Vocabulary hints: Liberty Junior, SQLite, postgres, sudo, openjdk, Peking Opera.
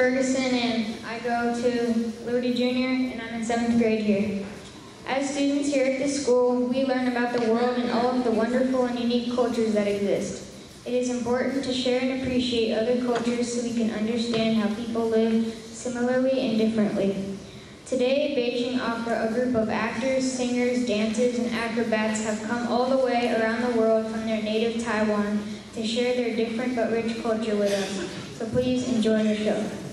Ferguson, and I go to Liberty Junior, and I'm in 7th grade here. As students here at this school, we learn about the world and all of the wonderful and unique cultures that exist. It is important to share and appreciate other cultures so we can understand how people live similarly and differently. Today, Peking Opera, a group of actors, singers, dancers, and acrobats have come all the way around the world from their native Taiwan to share their different but rich culture with us. So please enjoy the show.